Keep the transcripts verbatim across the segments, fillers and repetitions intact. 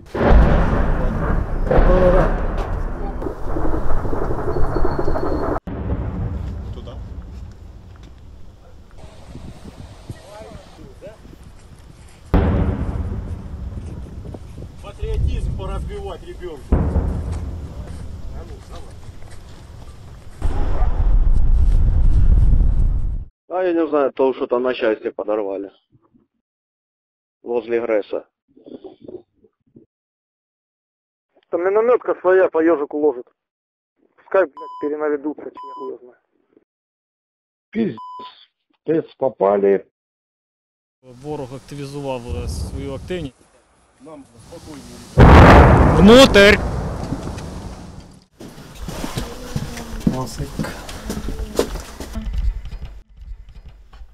Туда. Патриотизм пора вбивать ребенка. А ну, давай. А я не знаю, то что-то на счастье подорвали. Возле Гресса. Там минометка своя по ежику ложит. Пускай, блядь, перенаведутся, чем хуй знает. Пиздец. Пиздец, попали. Ворог активизував свою активность. Нам спокойнее. Внутрь!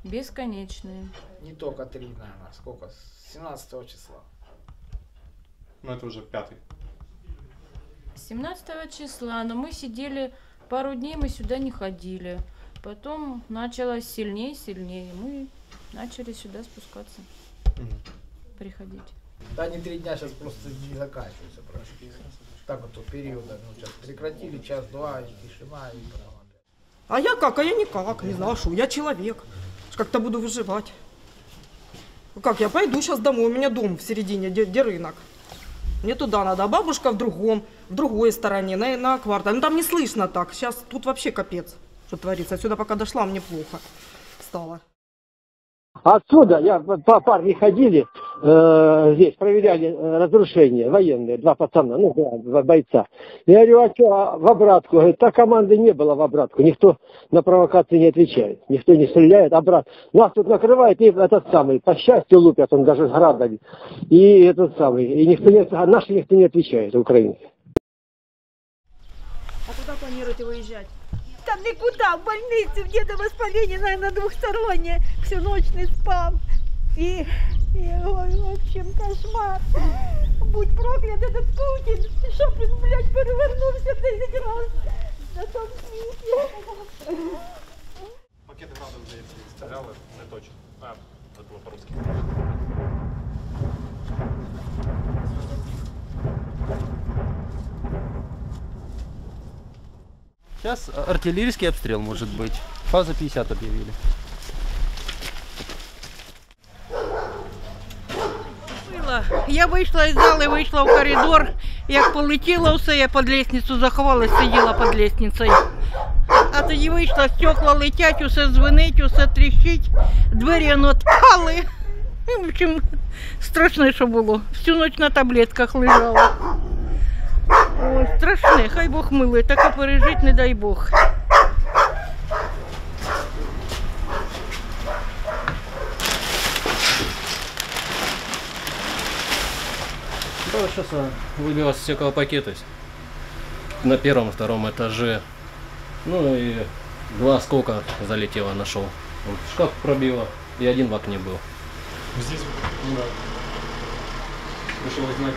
Бесконечные. Не только три, наверное. Сколько? семнадцатого числа. Ну это уже пятый. семнадцатого числа, но мы сидели пару дней, мы сюда не ходили. Потом началось сильнее и сильнее. Мы начали сюда спускаться, угу. Приходить. Да они три дня сейчас просто не заканчиваются. Прошли. Так вот, вот периода, ну, сейчас прекратили, час-два, и тишина, и права. А я как? А я никак, не знаю, что я человек. Как-то буду выживать. Как, я пойду сейчас домой, у меня дом в середине, где, где рынок. Мне туда надо, а бабушка в другом, в другой стороне, на, на квартале. Ну там не слышно так, сейчас тут вообще капец, что творится. Отсюда пока дошла, мне плохо стало. Отсюда, я, парни ходили, э, здесь проверяли разрушения, военные, два пацана, ну два бойца. Я говорю, а что, в обратку? Говорит, та команды не было в обратку, никто на провокации не отвечает, никто не стреляет, обратно. Нас тут накрывает, и этот самый, по счастью лупят, он даже с градами, и этот самый, и никто не, а наши никто не отвечает, украинцы. А куда планируете выезжать? Там никуда, в больнице, где до воспаления, наверное, двухстороннее, всю ночь не спал. И, и ой, в общем, кошмар. Будь проклят этот Путин, чтоб он, блядь, перевернулся десять раз на том свете. Пакет градов уже стрелял, не точно. А, это было по-русски. Сейчас артиллерийский обстрел может быть. Фаза пятьдесят объявили. Я вышла из зала и вышла в коридор. Як полетіла усе, я под лестницу заховалась, сиділа под лестницей. А тоді вийшла, стекла летять, усе дзвонить, усе тріщить. Двері відпали. В общем, страшне, що було. Всю ночь на таблетках лежала. Ой, страшне, хай Бог милий, таке пережить, не дай Бог. Да, сейчас выбилось все колпаки на первом, втором этаже. Ну и два осколка залетело, нашел. Вот, шкаф пробило, и один в окне был. Здесь? Да. Решил узнать.